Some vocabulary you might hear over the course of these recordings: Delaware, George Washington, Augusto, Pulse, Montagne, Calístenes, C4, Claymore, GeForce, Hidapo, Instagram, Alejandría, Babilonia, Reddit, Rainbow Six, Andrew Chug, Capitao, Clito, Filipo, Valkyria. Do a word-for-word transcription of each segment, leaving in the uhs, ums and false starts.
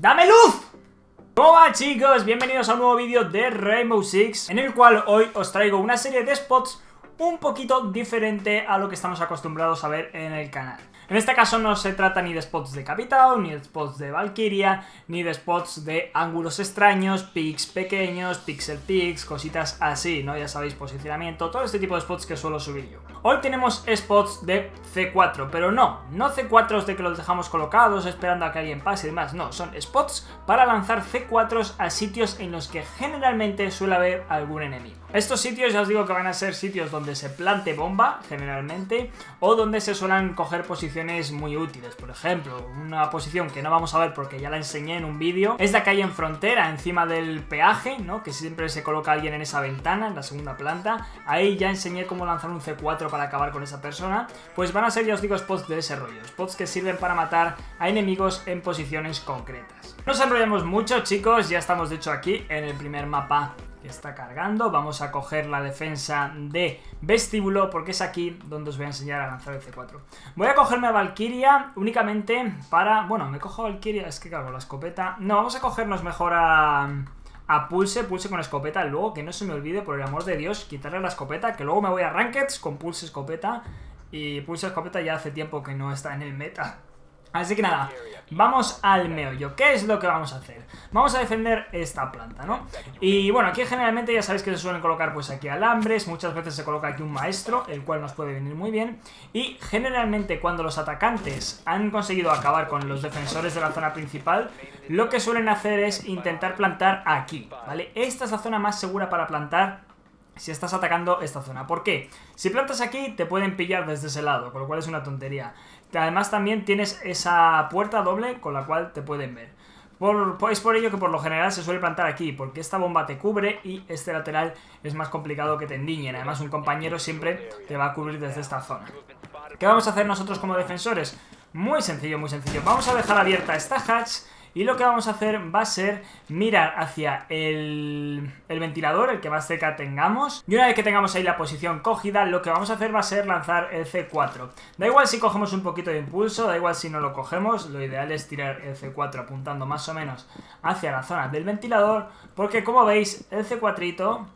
¡Dame luz! ¿Cómo va, chicos? Bienvenidos a un nuevo vídeo de Rainbow Six, en el cual hoy os traigo una serie de spots un poquito diferente a lo que estamos acostumbrados a ver en el canal. En este caso no se trata ni de spots de Capitao, ni de spots de Valkyria, ni de spots de ángulos extraños, pics pequeños, pixel pics, cositas así, ¿no? Ya sabéis, posicionamiento, todo este tipo de spots que suelo subir yo. Hoy tenemos spots de C cuatro, pero no, no C cuatros de que los dejamos colocados esperando a que alguien pase y demás, no, son spots para lanzar C cuatros a sitios en los que generalmente suele haber algún enemigo. Estos sitios ya os digo que van a ser sitios donde se plante bomba, generalmente, o donde se suelen coger posiciones muy útiles. Por ejemplo, una posición que no vamos a ver porque ya la enseñé en un vídeo es la que hay en frontera, encima del peaje, ¿no? Que siempre se coloca alguien en esa ventana, en la segunda planta. Ahí ya enseñé cómo lanzar un C cuatro para acabar con esa persona. Pues van a ser, ya os digo, spots de ese rollo, spots que sirven para matar a enemigos en posiciones concretas. No nos enrollemos mucho, chicos, ya estamos de hecho aquí en el primer mapa que está cargando. Vamos a coger la defensa de vestíbulo porque es aquí donde os voy a enseñar a lanzar el C cuatro. Voy a cogerme a Valkyria únicamente para... bueno, me cojo a Valkyria, es que claro, la escopeta... no, vamos a cogernos mejor a... a Pulse, Pulse con escopeta. Luego que no se me olvide, por el amor de Dios, quitarle la escopeta, que luego me voy a Rankeds con Pulse escopeta. Y Pulse escopeta ya hace tiempo que no está en el meta. Así que nada, vamos al meollo. ¿Qué es lo que vamos a hacer? Vamos a defender esta planta, ¿no? Y bueno, aquí generalmente ya sabéis que se suelen colocar pues aquí alambres, muchas veces se coloca aquí un maestro, el cual nos puede venir muy bien. Y generalmente cuando los atacantes han conseguido acabar con los defensores de la zona principal, lo que suelen hacer es intentar plantar aquí, ¿vale? Esta es la zona más segura para plantar si estás atacando esta zona. ¿Por qué? Si plantas aquí te pueden pillar desde ese lado, con lo cual es una tontería. Además también tienes esa puerta doble con la cual te pueden ver. Por, es por ello que por lo general se suele plantar aquí, porque esta bomba te cubre y este lateral es más complicado que te endiñen. Además un compañero siempre te va a cubrir desde esta zona. ¿Qué vamos a hacer nosotros como defensores? Muy sencillo, muy sencillo. Vamos a dejar abierta esta hatch. Y lo que vamos a hacer va a ser mirar hacia el, el ventilador, el que más cerca tengamos. Y una vez que tengamos ahí la posición cogida, lo que vamos a hacer va a ser lanzar el C cuatro. Da igual si cogemos un poquito de impulso, da igual si no lo cogemos. Lo ideal es tirar el C cuatro apuntando más o menos hacia la zona del ventilador, porque como veis, el C cuatrito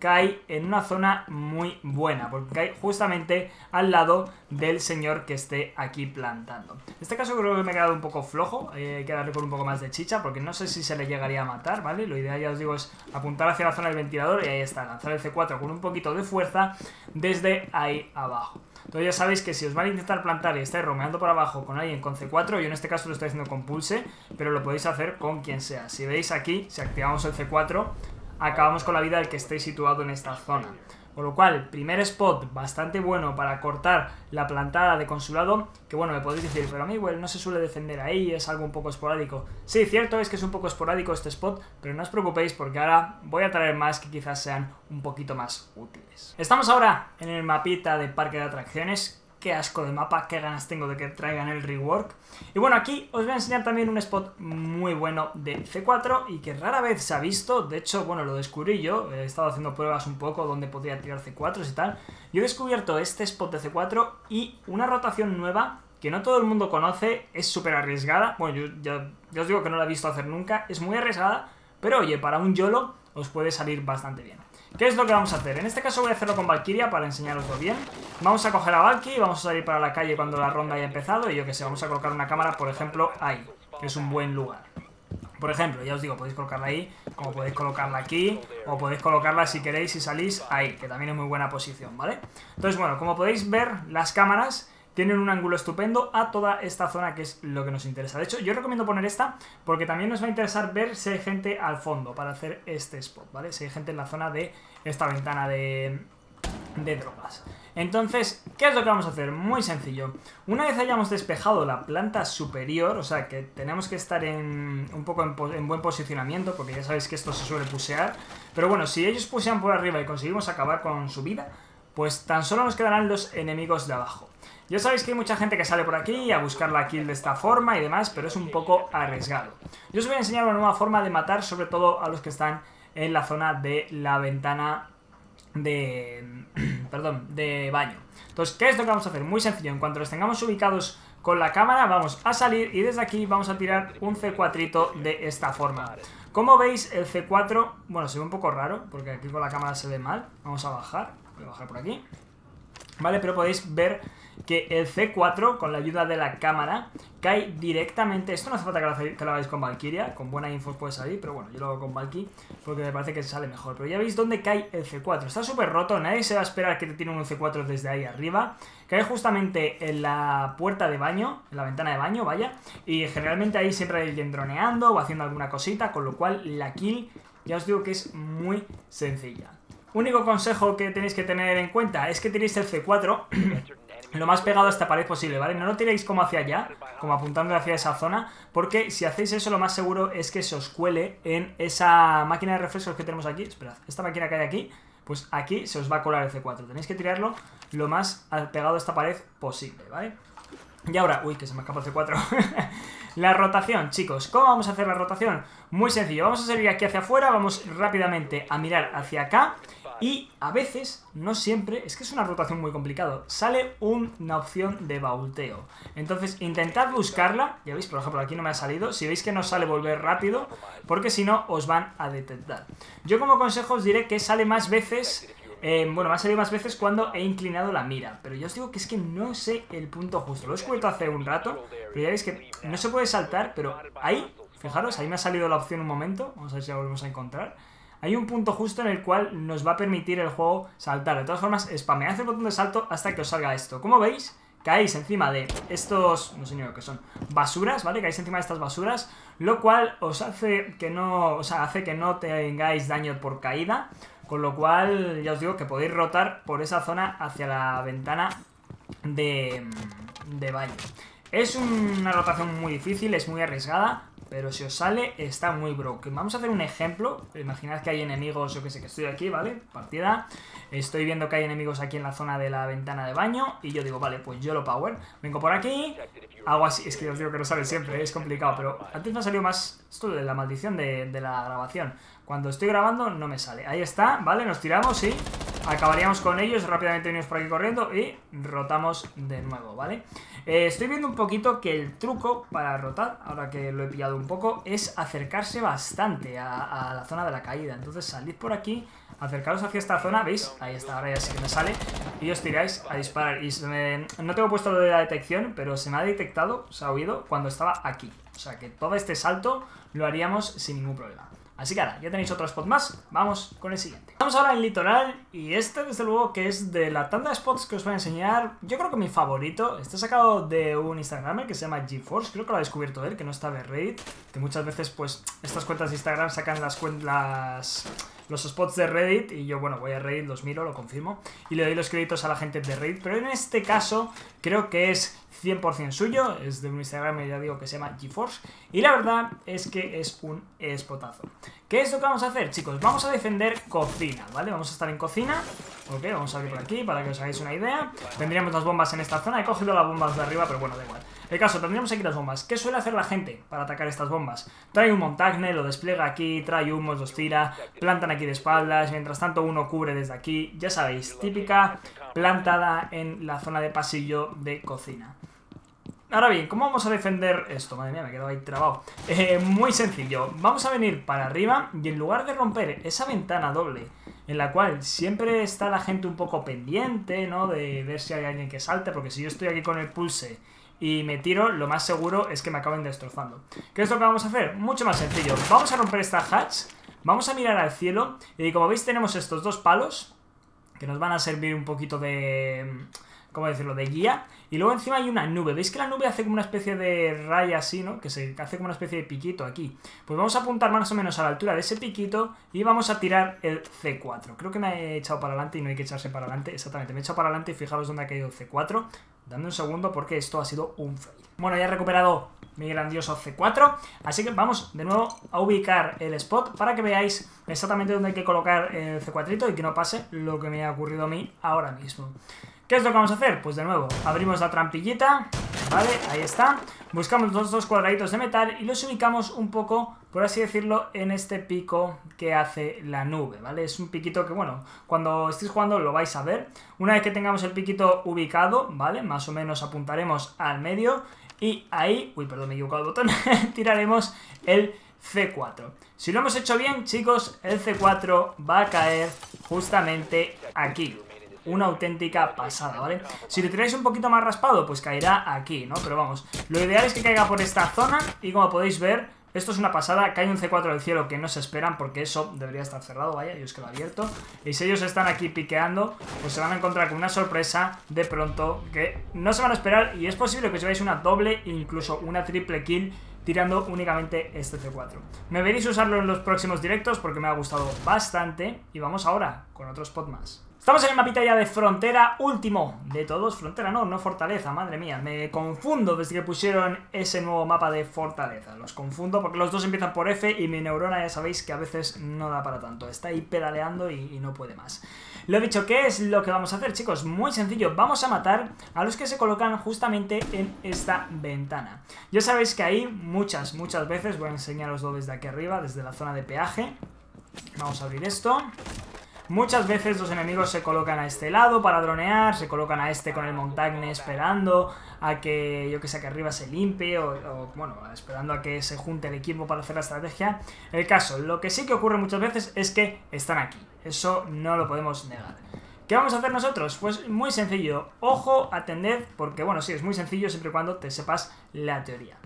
cae en una zona muy buena, porque cae justamente al lado del señor que esté aquí plantando. En este caso creo que me he quedado un poco flojo, eh, hay que darle con un poco más de chicha, porque no sé si se le llegaría a matar, ¿vale? Lo ideal, ya os digo, es apuntar hacia la zona del ventilador y ahí está, lanzar el C cuatro con un poquito de fuerza desde ahí abajo. Entonces ya sabéis que si os van a intentar plantar y estáis romeando por abajo con alguien con C cuatro, yo en este caso lo estoy haciendo con Pulse, pero lo podéis hacer con quien sea. Si veis aquí, si activamos el C cuatro... acabamos con la vida del que esté situado en esta zona. Por lo cual, primer spot bastante bueno para cortar la plantada de consulado. Que bueno, me podéis decir, pero a mí igual no se suele defender ahí, es algo un poco esporádico. Sí, cierto es que es un poco esporádico este spot, pero no os preocupéis porque ahora voy a traer más que quizás sean un poquito más útiles. Estamos ahora en el mapita de parque de atracciones. Qué asco de mapa, qué ganas tengo de que traigan el rework. Y bueno, aquí os voy a enseñar también un spot muy bueno de C cuatro y que rara vez se ha visto. De hecho, bueno, lo descubrí yo, he estado haciendo pruebas un poco donde podría tirar C cuatros y tal. Yo he descubierto este spot de C cuatro y una rotación nueva que no todo el mundo conoce, es súper arriesgada. Bueno, yo ya, ya os digo que no la he visto hacer nunca, es muy arriesgada, pero oye, para un YOLO os puede salir bastante bien. ¿Qué es lo que vamos a hacer? En este caso voy a hacerlo con Valkyria para enseñaroslo bien. Vamos a coger a Valky y vamos a salir para la calle cuando la ronda haya empezado. Y yo que sé, vamos a colocar una cámara, por ejemplo, ahí, que es un buen lugar. Por ejemplo, ya os digo, podéis colocarla ahí, como podéis colocarla aquí, o podéis colocarla si queréis y salís ahí, que también es muy buena posición, ¿vale? Entonces, bueno, como podéis ver, las cámaras tienen un ángulo estupendo a toda esta zona, que es lo que nos interesa. De hecho, yo recomiendo poner esta porque también nos va a interesar ver si hay gente al fondo para hacer este spot, ¿vale? Si hay gente en la zona de esta ventana de, de drogas. Entonces, ¿qué es lo que vamos a hacer? Muy sencillo. Una vez hayamos despejado la planta superior, o sea, que tenemos que estar en un poco en, en buen posicionamiento, porque ya sabéis que esto se suele pusear. Pero bueno, si ellos pusean por arriba y conseguimos acabar con su vida, pues tan solo nos quedarán los enemigos de abajo. Ya sabéis que hay mucha gente que sale por aquí a buscar la kill de esta forma y demás, pero es un poco arriesgado. Yo os voy a enseñar una nueva forma de matar, sobre todo a los que están en la zona de la ventana de... perdón, de baño. Entonces, ¿qué es lo que vamos a hacer? Muy sencillo, en cuanto los tengamos ubicados Con la cámara vamos a salir y desde aquí vamos a tirar un ce cuatro de esta forma. Como veis, el ce cuatro, bueno, se ve un poco raro porque aquí con la cámara se ve mal. Vamos a bajar, voy a bajar por aquí. Vale, pero podéis ver que el ce cuatro, con la ayuda de la cámara, cae directamente. Esto no hace falta que lo, que lo hagáis con Valkyria, con buena info puede salir, pero bueno, yo lo hago con Valky porque me parece que sale mejor. Pero ya veis dónde cae el ce cuatro, está súper roto, nadie se va a esperar que te tiren un ce cuatro desde ahí arriba. Cae justamente en la puerta de baño, en la ventana de baño, vaya, y generalmente ahí siempre hay alguien droneando o haciendo alguna cosita, con lo cual la kill, ya os digo que es muy sencilla. Único consejo que tenéis que tener en cuenta es que tiréis el ce cuatro lo más pegado a esta pared posible, ¿vale? No lo tiréis como hacia allá, como apuntando hacia esa zona, porque si hacéis eso lo más seguro es que se os cuele en esa máquina de reflejos que tenemos aquí. Esperad, esta máquina que hay aquí, pues aquí se os va a colar el ce cuatro. Tenéis que tirarlo lo más pegado a esta pared posible, ¿vale? Y ahora, uy, que se me escapa el ce cuatro. La rotación, chicos. ¿Cómo vamos a hacer la rotación? Muy sencillo. Vamos a salir aquí hacia afuera, vamos rápidamente a mirar hacia acá. Y a veces, no siempre, es que es una rotación muy complicada, sale una opción de baulteo. Entonces intentad buscarla, ya veis, por ejemplo, aquí no me ha salido. Si veis que no sale, volver rápido, porque si no os van a detectar. Yo como consejo os diré que sale más veces, eh, bueno, me ha salido más veces cuando he inclinado la mira. Pero yo os digo que es que no sé el punto justo, lo he descubierto hace un rato, pero ya veis que no se puede saltar, pero ahí, fijaros, ahí me ha salido la opción un momento, vamos a ver si la volvemos a encontrar. Hay un punto justo en el cual nos va a permitir el juego saltar. De todas formas, spamead el botón de salto hasta que os salga esto. Como veis, caéis encima de estos, no sé ni lo que son, basuras, ¿vale? Caéis encima de estas basuras, lo cual os hace que no, o sea, hace que no tengáis daño por caída. Con lo cual, ya os digo que podéis rotar por esa zona hacia la ventana de, de baño. Es una rotación muy difícil, es muy arriesgada, pero si os sale, está muy broken. Vamos a hacer un ejemplo. Imaginad que hay enemigos, yo que sé, que estoy aquí, ¿vale? Partida. Estoy viendo que hay enemigos aquí en la zona de la ventana de baño. Y yo digo, vale, pues yo lo power. Vengo por aquí. Hago así. Es que os digo que no sale siempre, ¿eh? Es complicado. Pero antes me ha salido más esto de la maldición de, de la grabación. Cuando estoy grabando no me sale. Ahí está, ¿vale? Nos tiramos y acabaríamos con ellos. Rápidamente venimos por aquí corriendo y rotamos de nuevo, ¿vale? Eh, estoy viendo un poquito que el truco para rotar, ahora que lo he pillado un poco, es acercarse bastante a, a la zona de la caída. Entonces salid por aquí, acercaros hacia esta zona, ¿veis? Ahí está, ahora ya sí que me sale. Y os tiráis a disparar. Y me, no tengo puesto lo de la detección, pero se me ha detectado, se ha oído, cuando estaba aquí. O sea que todo este salto lo haríamos sin ningún problema. Así que ahora, ya tenéis otro spot más, vamos con el siguiente. Vamos ahora en litoral, y este desde luego que es de la tanda de spots que os voy a enseñar, yo creo que mi favorito. Está sacado de un instagramer que se llama GeForce, creo que lo ha descubierto él, que no está de Reddit, que muchas veces pues estas cuentas de Instagram sacan las cuentas, los spots de Reddit, y yo, bueno, voy a Reddit, los miro, lo confirmo, y le doy los créditos a la gente de Reddit, pero en este caso creo que es cien por cien suyo, es de un Instagram, ya digo, que se llama GeForce, y la verdad es que es un spotazo. ¿Qué es lo que vamos a hacer, chicos? Vamos a defender cocina, ¿vale? Vamos a estar en cocina, ok, vamos a abrir por aquí para que os hagáis una idea. Tendríamos las bombas en esta zona, he cogido las bombas de arriba, pero bueno, da igual. El caso, tendríamos aquí las bombas. ¿Qué suele hacer la gente para atacar estas bombas? Trae un Montagne, lo despliega aquí, trae humos, los tira, plantan aquí de espaldas, mientras tanto uno cubre desde aquí, ya sabéis, típica plantada en la zona de pasillo de cocina. Ahora bien, ¿cómo vamos a defender esto? Madre mía, me he quedado ahí trabado. Eh, muy sencillo, vamos a venir para arriba y en lugar de romper esa ventana doble, en la cual siempre está la gente un poco pendiente, ¿no? De ver si hay alguien que salte, porque si yo estoy aquí con el pulse y me tiro, lo más seguro es que me acaben destrozando. ¿Qué es lo que vamos a hacer? Mucho más sencillo. Vamos a romper esta hatch, vamos a mirar al cielo, y como veis tenemos estos dos palos, que nos van a servir un poquito de, ¿cómo decirlo?, de guía. Y luego encima hay una nube. ¿Veis que la nube hace como una especie de raya así, ¿no? Que se hace como una especie de piquito aquí. Pues vamos a apuntar más o menos a la altura de ese piquito y vamos a tirar el ce cuatro. Creo que me he echado para adelante y no hay que echarse para adelante. Exactamente, me he echado para adelante y fijaros dónde ha caído el ce cuatro. Dame un segundo porque esto ha sido un fail. Bueno, ya he recuperado mi grandioso ce cuatro, así que vamos de nuevo a ubicar el spot para que veáis exactamente dónde hay que colocar el ce cuatro y que no pase lo que me ha ocurrido a mí ahora mismo. ¿Qué es lo que vamos a hacer? Pues de nuevo, abrimos la trampillita, ¿vale? Ahí está. Buscamos los dos cuadraditos de metal y los ubicamos un poco, por así decirlo, en este pico que hace la nube, ¿vale? Es un piquito que, bueno, cuando estéis jugando lo vais a ver. Una vez que tengamos el piquito ubicado, ¿vale? Más o menos apuntaremos al medio y ahí... Uy, perdón, me he equivocado el botón. Tiraremos el C cuatro. Si lo hemos hecho bien, chicos, el C cuatro va a caer justamente aquí. Una auténtica pasada, ¿vale? Si lo tiráis un poquito más raspado, pues caerá aquí, ¿no? Pero vamos, lo ideal es que caiga por esta zona y como podéis ver, esto es una pasada. Cae un C cuatro del cielo que no se esperan porque eso debería estar cerrado, vaya, yo es que lo he abierto. Y si ellos están aquí piqueando, pues se van a encontrar con una sorpresa de pronto que no se van a esperar y es posible que os lleváis una doble e incluso una triple kill tirando únicamente este C cuatro. Me veréis usarlo en los próximos directos porque me ha gustado bastante y vamos ahora con otro spot más. Estamos en el mapita ya de frontera, último de todos, frontera no, no fortaleza, madre mía, me confundo desde que pusieron ese nuevo mapa de fortaleza, los confundo porque los dos empiezan por F y mi neurona ya sabéis que a veces no da para tanto, está ahí pedaleando y, y no puede más. Lo dicho, ¿qué es lo que vamos a hacer, chicos? Muy sencillo, vamos a matar a los que se colocan justamente en esta ventana. Ya sabéis que ahí muchas, muchas veces, voy a enseñaroslo desde aquí arriba, desde la zona de peaje, vamos a abrir esto. Muchas veces los enemigos se colocan a este lado para dronear, se colocan a este con el Montagne esperando a que, yo que sé, que arriba se limpie o, o, bueno, esperando a que se junte el equipo para hacer la estrategia. El caso, lo que sí que ocurre muchas veces es que están aquí, eso no lo podemos negar. ¿Qué vamos a hacer nosotros? Pues muy sencillo, ojo, atended, porque bueno, sí, es muy sencillo siempre y cuando te sepas la teoría.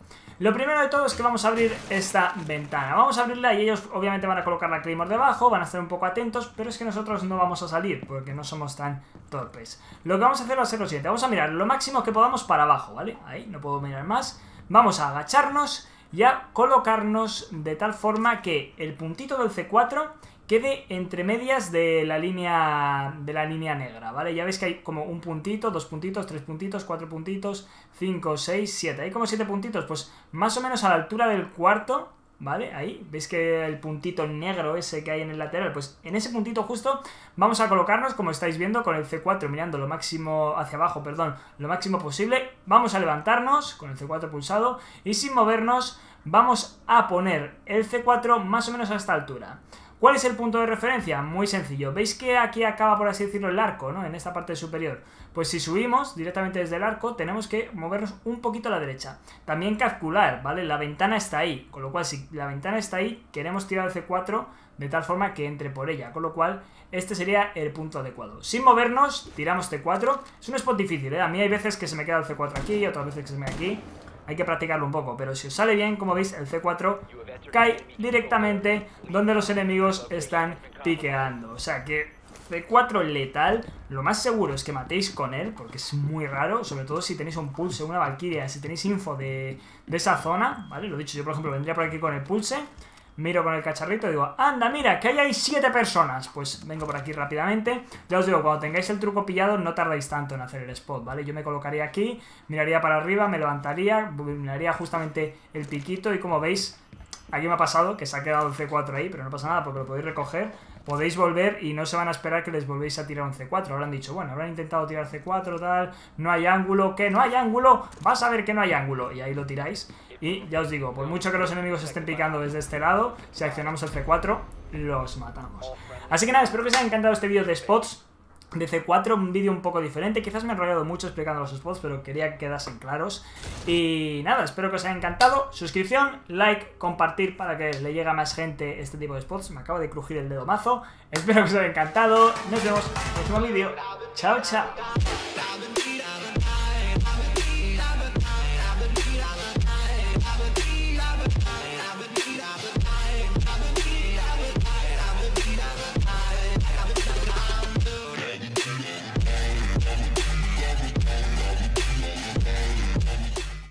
Lo primero de todo es que vamos a abrir esta ventana, vamos a abrirla y ellos obviamente van a colocar la Claymore debajo, van a estar un poco atentos, pero es que nosotros no vamos a salir porque no somos tan torpes. Lo que vamos a hacer va a ser lo siguiente, vamos a mirar lo máximo que podamos para abajo, ¿vale? Ahí, no puedo mirar más, vamos a agacharnos y a colocarnos de tal forma que el puntito del C cuatro... quede entre medias de la línea de la línea negra, ¿vale? Ya veis que hay como un puntito, dos puntitos, tres puntitos, cuatro puntitos, cinco, seis, siete. Hay como siete puntitos, pues más o menos a la altura del cuarto, ¿vale? Ahí, veis que el puntito negro ese que hay en el lateral, pues en ese puntito justo vamos a colocarnos, como estáis viendo, con el C cuatro mirando lo máximo hacia abajo, perdón, lo máximo posible. Vamos a levantarnos con el C cuatro pulsado y sin movernos vamos a poner el C cuatro más o menos a esta altura. ¿Cuál es el punto de referencia? Muy sencillo. ¿Veis que aquí acaba, por así decirlo, el arco, ¿no? En esta parte superior. Pues si subimos directamente desde el arco, tenemos que movernos un poquito a la derecha. También calcular, ¿vale? La ventana está ahí. Con lo cual, si la ventana está ahí, queremos tirar el C cuatro de tal forma que entre por ella. Con lo cual, este sería el punto adecuado. Sin movernos, tiramos C cuatro. Es un spot difícil, ¿eh? A mí hay veces que se me queda el C cuatro aquí y otras veces que se me queda aquí. Hay que practicarlo un poco, pero si os sale bien, como veis, el C cuatro cae directamente donde los enemigos están piqueando. O sea que C cuatro letal, lo más seguro es que matéis con él, porque es muy raro, sobre todo si tenéis un Pulse, una Valkyria, si tenéis info de, de esa zona, ¿vale? Lo dicho, yo por ejemplo vendría por aquí con el Pulse, miro con el cacharrito y digo, anda, mira, que ahí hay siete personas. Pues vengo por aquí rápidamente. Ya os digo, cuando tengáis el truco pillado, no tardáis tanto en hacer el spot, ¿vale? Yo me colocaría aquí, miraría para arriba, me levantaría, miraría justamente el piquito. Y como veis, aquí me ha pasado que se ha quedado el C cuatro ahí, pero no pasa nada porque lo podéis recoger. Podéis volver y no se van a esperar que les volvéis a tirar un C cuatro. Habrán dicho, bueno, habrán intentado tirar C cuatro, tal, no hay ángulo, que no hay ángulo, vas a ver que no hay ángulo. Y ahí lo tiráis. Y ya os digo, por mucho que los enemigos estén picando desde este lado, si accionamos el C cuatro, los matamos. Así que nada, espero que os haya encantado este vídeo de spots de C cuatro, un vídeo un poco diferente. Quizás me he enrollado mucho explicando los spots, pero quería que quedasen claros. Y nada, espero que os haya encantado. Suscripción, like, compartir para que le llegue a más gente este tipo de spots. Me acaba de crujir el dedo mazo. Espero que os haya encantado. Nos vemos en el próximo vídeo. Chao, chao.